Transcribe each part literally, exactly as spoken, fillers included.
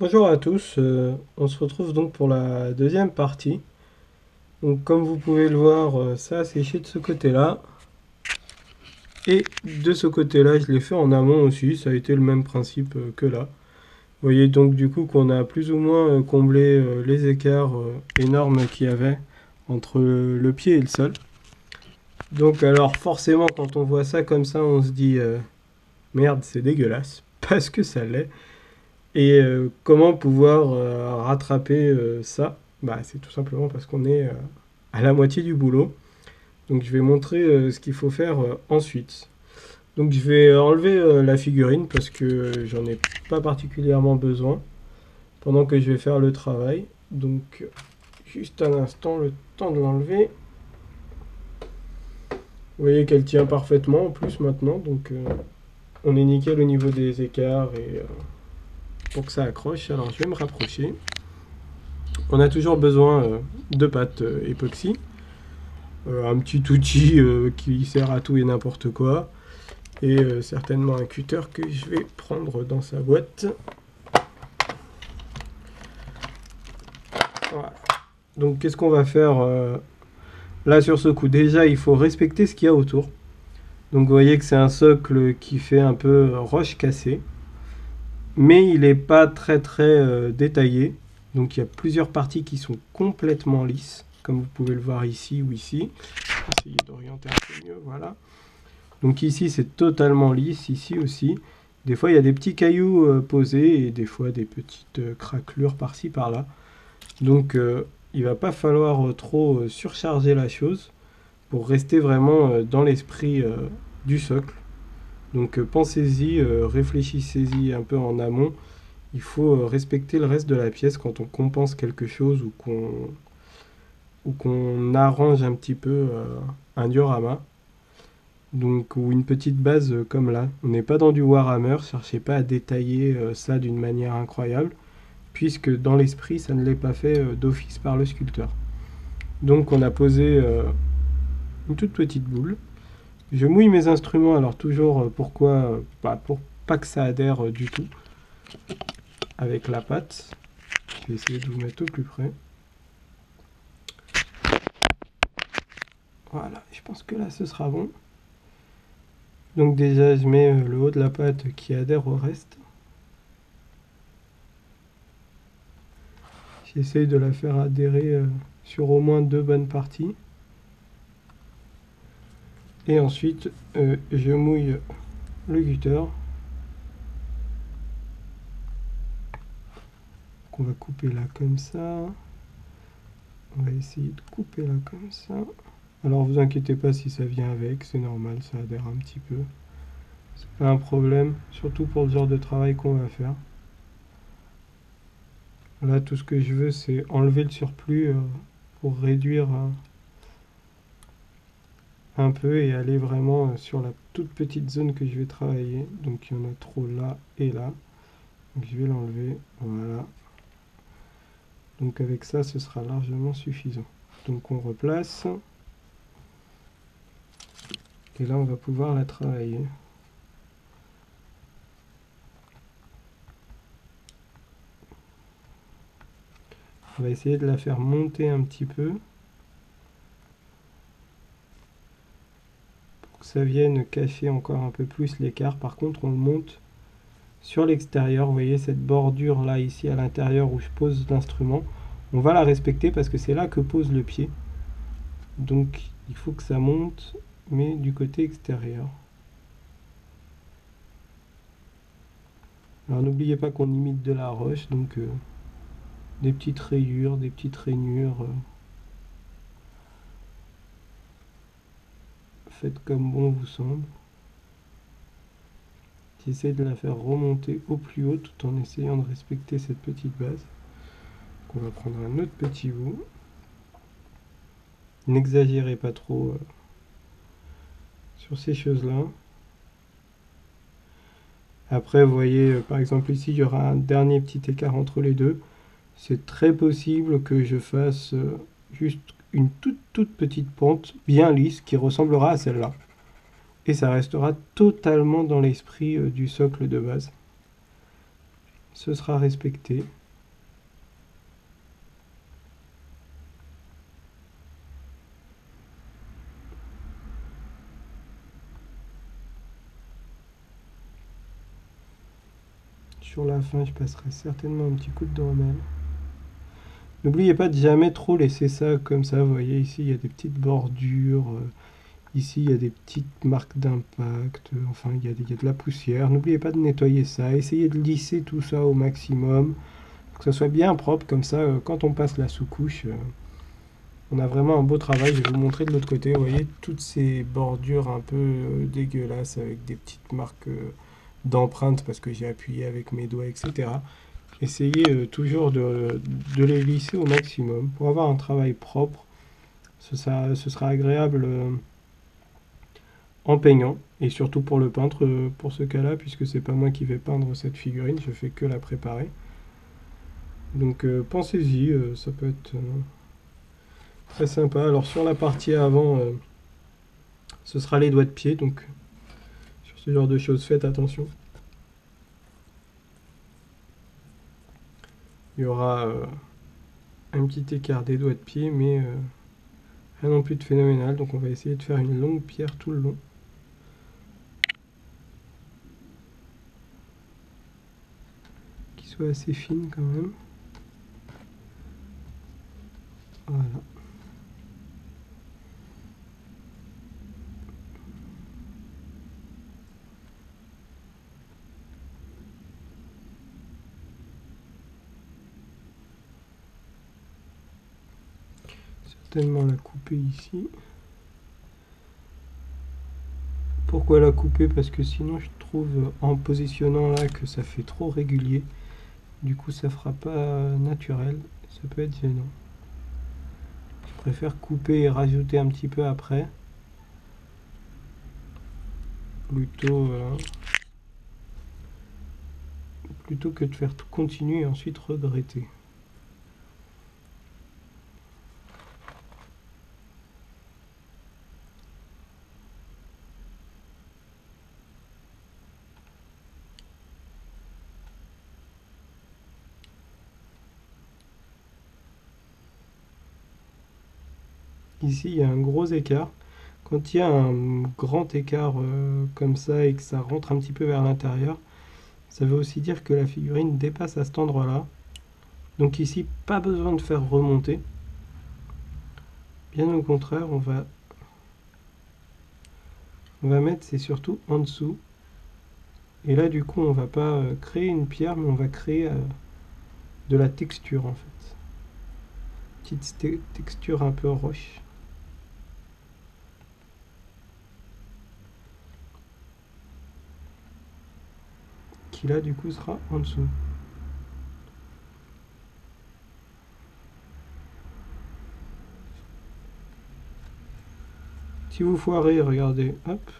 Bonjour à tous, euh, on se retrouve donc pour la deuxième partie. Donc comme vous pouvez le voir, euh, ça a séché de ce côté-là. Et de ce côté-là, je l'ai fait en amont aussi, ça a été le même principe euh, que là. Vous voyez donc du coup qu'on a plus ou moins euh, comblé euh, les écarts euh, énormes qu'il y avait entre euh, le pied et le sol. Donc alors forcément quand on voit ça comme ça, on se dit euh, merde, c'est dégueulasse, parce que ça l'est. Et euh, comment pouvoir euh, rattraper euh, ça? Bah, c'est tout simplement parce qu'on est euh, à la moitié du boulot. Donc je vais montrer euh, ce qu'il faut faire euh, ensuite. Donc je vais enlever euh, la figurine parce que euh, j'en ai pas particulièrement besoin pendant que je vais faire le travail. Donc juste un instant, le temps de l'enlever. Vous voyez qu'elle tient parfaitement en plus maintenant. Donc euh, on est nickel au niveau des écarts et... Euh, pour que ça accroche, alors je vais me rapprocher. On a toujours besoin euh, de pâte euh, époxy, euh, un petit outil euh, qui sert à tout et n'importe quoi, et euh, certainement un cutter que je vais prendre dans sa boîte. Voilà. Donc qu'est-ce qu'on va faire euh, là sur ce coup? Déjà il faut respecter ce qu'il y a autour. Donc vous voyez que c'est un socle qui fait un peu roche cassée. Mais il n'est pas très très euh, détaillé, donc il y a plusieurs parties qui sont complètement lisses, comme vous pouvez le voir ici ou ici. Essayez d'orienter un peu mieux, voilà. Donc ici c'est totalement lisse, ici aussi. Des fois il y a des petits cailloux euh, posés et des fois des petites euh, craquelures par-ci par-là. Donc euh, il ne va pas falloir euh, trop euh, surcharger la chose pour rester vraiment euh, dans l'esprit euh, du socle. Donc euh, pensez-y, euh, réfléchissez-y un peu en amont. Il faut euh, respecter le reste de la pièce quand on compense quelque chose ou qu'on ou qu'on arrange un petit peu euh, un diorama. Donc, ou une petite base euh, comme là. On n'est pas dans du Warhammer, cherchez pas à détailler euh, ça d'une manière incroyable, puisque dans l'esprit, ça ne l'est pas fait euh, d'office par le sculpteur. Donc on a posé euh, une toute petite boule. Je mouille mes instruments, alors toujours euh, pourquoi euh, bah, pour pas que ça adhère euh, du tout avec la pâte. Je vais essayer de vous mettre au plus près. Voilà, je pense que là ce sera bon. Donc déjà je mets euh, le haut de la pâte qui adhère au reste. J'essaye de la faire adhérer euh, sur au moins deux bonnes parties. Et ensuite, euh, je mouille le cutter. On va couper là comme ça. On va essayer de couper là comme ça. Alors, vous inquiétez pas si ça vient avec, c'est normal, ça adhère un petit peu. C'est pas un problème, surtout pour le genre de travail qu'on va faire. Là, tout ce que je veux, c'est enlever le surplus euh, pour réduire... Euh, un peu et aller vraiment sur la toute petite zone que je vais travailler. Donc il y en a trop là et là, donc je vais l'enlever. Voilà, donc avec ça ce sera largement suffisant. Donc on replace et là on va pouvoir la travailler. On va essayer de la faire monter un petit peu. Ça vienne cacher encore un peu plus l'écart. Par contre on le monte sur l'extérieur. Vous voyez cette bordure là ici à l'intérieur où je pose l'instrument, on va la respecter parce que c'est là que pose le pied. Donc il faut que ça monte mais du côté extérieur. Alors n'oubliez pas qu'on imite de la roche, donc euh, des petites rayures, des petites rainures, euh, faites comme bon vous semble. J'essaie de la faire remonter au plus haut tout en essayant de respecter cette petite base. Donc on va prendre un autre petit bout. N'exagérez pas trop euh, sur ces choses là. Après vous voyez euh, par exemple ici il y aura un dernier petit écart entre les deux. C'est très possible que je fasse euh, juste une toute toute petite pente bien lisse qui ressemblera à celle-là. Et ça restera totalement dans l'esprit euh, du socle de base. ce sera respecté. Sur la fin, je passerai certainement un petit coup de Dremel. N'oubliez pas de jamais trop laisser ça comme ça. Vous voyez, ici, il y a des petites bordures. Ici, il y a des petites marques d'impact. Enfin, il y, a des, il y a de la poussière. N'oubliez pas de nettoyer ça. Essayez de lisser tout ça au maximum, pour que ça soit bien propre. Comme ça, quand on passe la sous-couche, on a vraiment un beau travail. Je vais vous montrer de l'autre côté. Vous voyez, toutes ces bordures un peu dégueulasses avec des petites marques d'empreinte parce que j'ai appuyé avec mes doigts, et cetera. Essayez euh, toujours de, de les lisser au maximum pour avoir un travail propre. Ce sera, ce sera agréable euh, en peignant, et surtout pour le peintre euh, pour ce cas-là, puisque c'est pas moi qui vais peindre cette figurine, je fais que la préparer. Donc euh, pensez-y, euh, ça peut être euh, très sympa. Alors sur la partie avant, euh, ce sera les doigts de pied, donc ce genre de choses, faites attention. Il y aura euh, un petit écart des doigts de pied, mais euh, rien non plus de phénoménal. Donc on va essayer de faire une longue pierre tout le long. Qui soit assez fine quand même. Voilà. Certainement la couper ici. Pourquoi la couper? Parce que sinon je trouve en positionnant là que ça fait trop régulier, du coup ça fera pas naturel, ça peut être gênant. Je préfère couper et rajouter un petit peu après, plutôt euh, plutôt que de faire continuer et ensuite regretter. Ici, il y a un gros écart. Quand il y a un grand écart euh, comme ça et que ça rentre un petit peu vers l'intérieur, ça veut aussi dire que la figurine dépasse à cet endroit-là. Donc ici, pas besoin de faire remonter. Bien au contraire, on va, on va mettre, c'est surtout en dessous. Et là, du coup, on va pas euh, créer une pierre, mais on va créer euh, de la texture, en fait. Petite texture un peu roche. Qui là du coup sera en dessous. Si vous foirez, regardez, hop,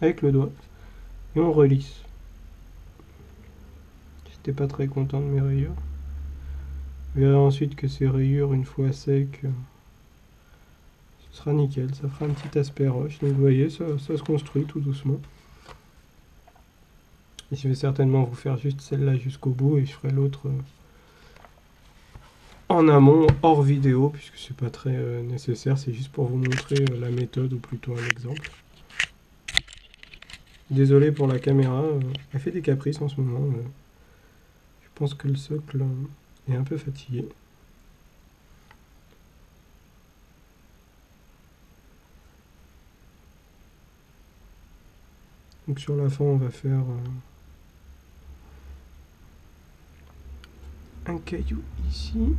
avec le doigt, et on relisse. J'étais pas très content de mes rayures. Vous verrez ensuite que ces rayures, une fois sec, ce sera nickel, ça fera un petit aspect roche. Donc vous voyez, ça, ça se construit tout doucement. Et je vais certainement vous faire juste celle-là jusqu'au bout, et je ferai l'autre en amont, hors vidéo, puisque c'est pas très nécessaire, c'est juste pour vous montrer la méthode, ou plutôt un exemple. Désolé pour la caméra, elle fait des caprices en ce moment. Je pense que le socle est un peu fatigué. Donc sur la fin, on va faire euh, un caillou ici,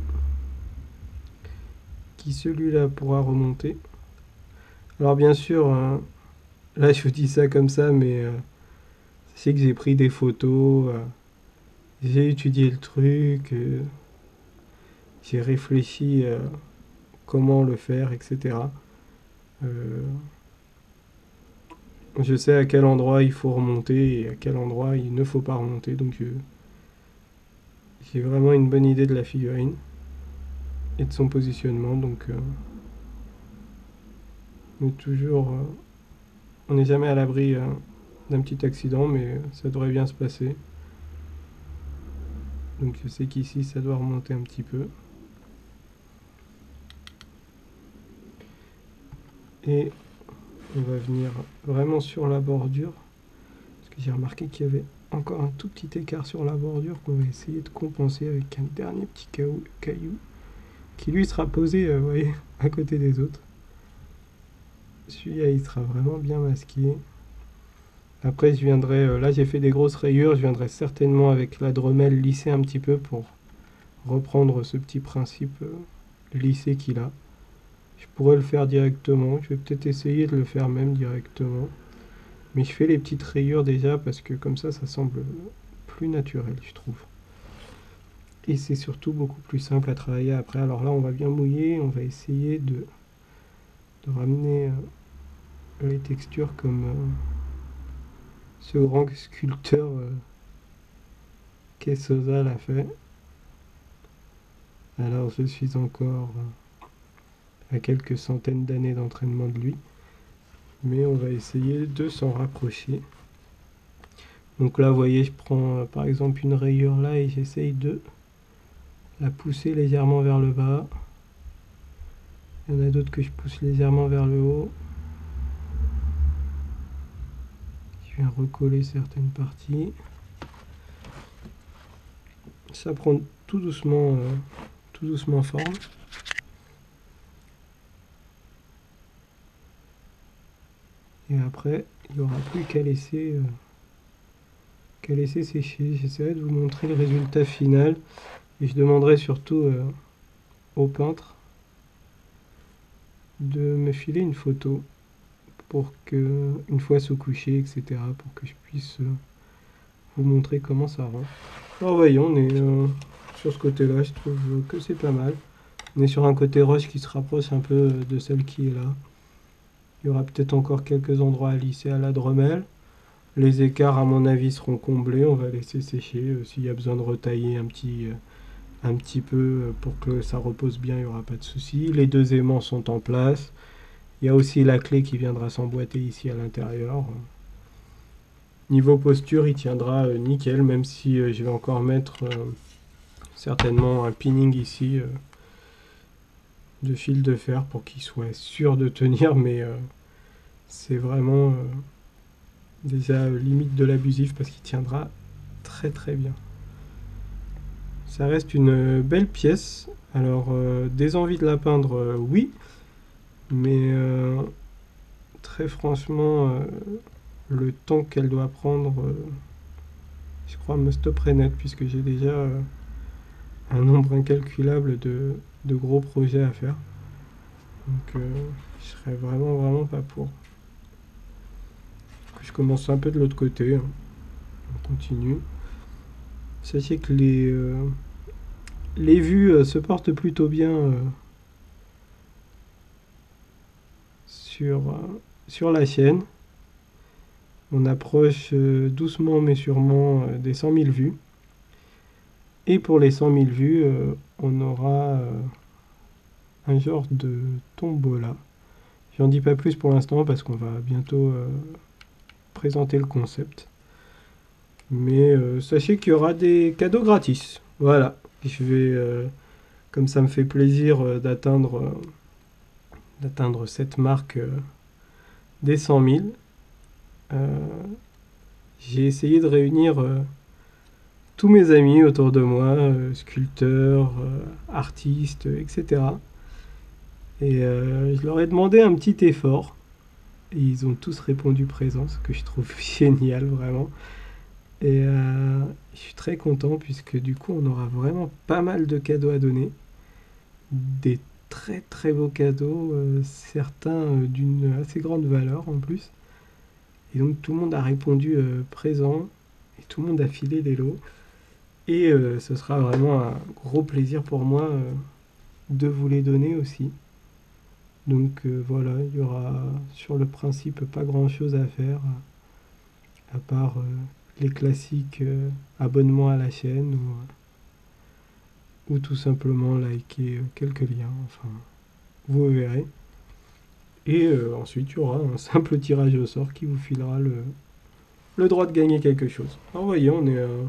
qui celui-là pourra remonter. Alors bien sûr, euh, là je vous dis ça comme ça, mais euh, c'est que j'ai pris des photos. Euh, J'ai étudié le truc, euh, j'ai réfléchi euh, comment le faire, et cetera. Euh, je sais à quel endroit il faut remonter et à quel endroit il ne faut pas remonter, donc euh, j'ai vraiment une bonne idée de la figurine et de son positionnement. Donc, euh, on est toujours, euh, on n'est jamais à l'abri euh, d'un petit accident, mais ça devrait bien se passer. Donc je sais qu'ici ça doit remonter un petit peu. Et on va venir vraiment sur la bordure. Parce que j'ai remarqué qu'il y avait encore un tout petit écart sur la bordure qu'on va essayer de compenser avec un dernier petit caillou, caillou qui lui sera posé, vous voyez, à côté des autres. Celui-là, il sera vraiment bien masqué. Après, je viendrai, là j'ai fait des grosses rayures, je viendrai certainement avec la Dremel lisser un petit peu pour reprendre ce petit principe lissé qu'il a. Je pourrais le faire directement, je vais peut-être essayer de le faire même directement. Mais je fais les petites rayures déjà parce que comme ça, ça semble plus naturel, je trouve. Et c'est surtout beaucoup plus simple à travailler après. Alors là, on va bien mouiller, on va essayer de, de ramener euh, les textures comme euh, ce grand sculpteur euh, Kessosa l'a fait. Alors je suis encore euh, à quelques centaines d'années d'entraînement de lui. Mais on va essayer de s'en rapprocher. Donc là, vous voyez, je prends euh, par exemple une rayure là et j'essaye de la pousser légèrement vers le bas. Il y en a d'autres que je pousse légèrement vers le haut. Je viens recoller certaines parties. Ça prend tout doucement, euh, tout doucement forme. Et après, il n'y aura plus qu'à laisser, euh, qu'à laisser sécher. J'essaierai de vous montrer le résultat final. Et je demanderai surtout euh, au peintre de me filer une photo pour que, une fois sous couché, et cetera, pour que je puisse euh, vous montrer comment ça rend. Alors voyons, on est euh, sur ce côté-là, je trouve que c'est pas mal. On est sur un côté roche qui se rapproche un peu de celle qui est là. Il y aura peut-être encore quelques endroits à lisser à la Dremel. Les écarts, à mon avis, seront comblés. On va laisser sécher. Euh, S'il y a besoin de retailler un petit, euh, un petit peu pour que ça repose bien, il n'y aura pas de souci. Les deux aimants sont en place. Il y a aussi la clé qui viendra s'emboîter ici à l'intérieur. Niveau posture, il tiendra euh, nickel, même si euh, je vais encore mettre euh, certainement un pinning ici. Euh, de fil de fer pour qu'il soit sûr de tenir, mais euh, c'est vraiment euh, déjà euh, limite de l'abusif parce qu'il tiendra très très bien. Ça reste une euh, belle pièce. Alors euh, des envies de la peindre, euh, oui, mais euh, très franchement euh, le temps qu'elle doit prendre euh, je crois me stopperait net puisque j'ai déjà euh, un nombre incalculable de de gros projets à faire, donc euh, je serais vraiment vraiment pas pour. Je commence un peu de l'autre côté, hein. On continue. Sachez que les euh, les vues euh, se portent plutôt bien euh, sur euh, sur la chaîne. On approche euh, doucement mais sûrement euh, des cent mille vues. Et pour les cent mille vues, euh, on aura euh, un genre de tombola. J'en dis pas plus pour l'instant parce qu'on va bientôt euh, présenter le concept. Mais euh, sachez qu'il y aura des cadeaux gratis. Voilà. Je vais, euh, comme ça me fait plaisir euh, d'atteindre euh, d'atteindre cette marque euh, des cent mille. Euh, j'ai essayé de réunir Euh, tous mes amis autour de moi, euh, sculpteurs, euh, artistes, et cetera. Et euh, je leur ai demandé un petit effort. Et ils ont tous répondu présent, ce que je trouve génial, vraiment. Et euh, je suis très content, puisque du coup, on aura vraiment pas mal de cadeaux à donner. Des très très beaux cadeaux, euh, certains euh, d'une assez grande valeur en plus. Et donc tout le monde a répondu euh, présent, et tout le monde a filé des lots. Et euh, ce sera vraiment un gros plaisir pour moi euh, de vous les donner aussi. Donc euh, voilà, il y aura sur le principe pas grand chose à faire, à part euh, les classiques euh, abonnement à la chaîne ou, ou tout simplement liker euh, quelques liens, enfin vous verrez. Et euh, ensuite il y aura un simple tirage au sort qui vous filera le, le droit de gagner quelque chose. Alors voyez, on est... Euh,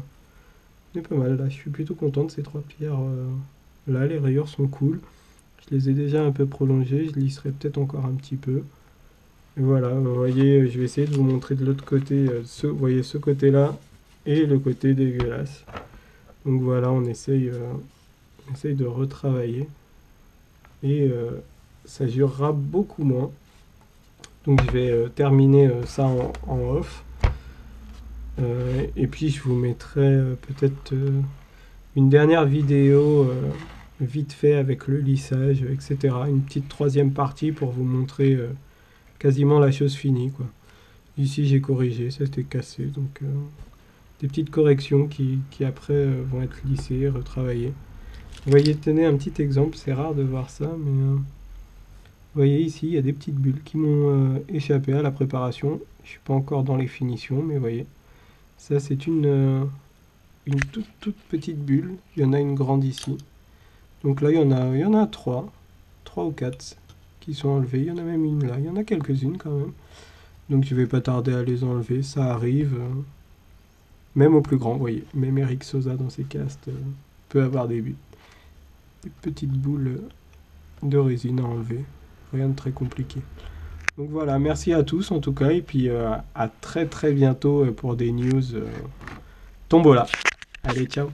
On est pas mal là, je suis plutôt content de ces trois pierres euh, là, les rayures sont cool. Je les ai déjà un peu prolongées, je lisserai peut-être encore un petit peu. Et voilà, vous voyez, je vais essayer de vous montrer de l'autre côté, euh, ce, vous voyez ce côté là et le côté dégueulasse. Donc voilà, on essaye, euh, on essaye de retravailler et euh, ça durera beaucoup moins. Donc je vais euh, terminer euh, ça en, en off. Euh, et puis je vous mettrai euh, peut-être euh, une dernière vidéo euh, vite fait avec le lissage, et cetera. Une petite troisième partie pour vous montrer euh, quasiment la chose finie, quoi. Ici j'ai corrigé, ça c'était cassé, donc euh, des petites corrections qui, qui après euh, vont être lissées, retravaillées. Vous voyez, tenez un petit exemple, c'est rare de voir ça, mais euh, vous voyez ici il y a des petites bulles qui m'ont euh, échappé à la préparation. Je suis pas encore dans les finitions, mais vous voyez. Ça c'est une, euh, une toute, toute petite bulle, il y en a une grande ici. Donc là il y en a, il y en a trois, trois ou quatre qui sont enlevés, il y en a même une là, il y en a quelques-unes quand même. Donc je vais pas tarder à les enlever, ça arrive, euh, même au plus grand, vous voyez, même Eric Sosa dans ses castes euh, peut avoir des, des petites boules de résine à enlever, rien de très compliqué. Donc voilà, merci à tous en tout cas, et puis euh, à très très bientôt pour des news euh, Tombola. Allez, ciao!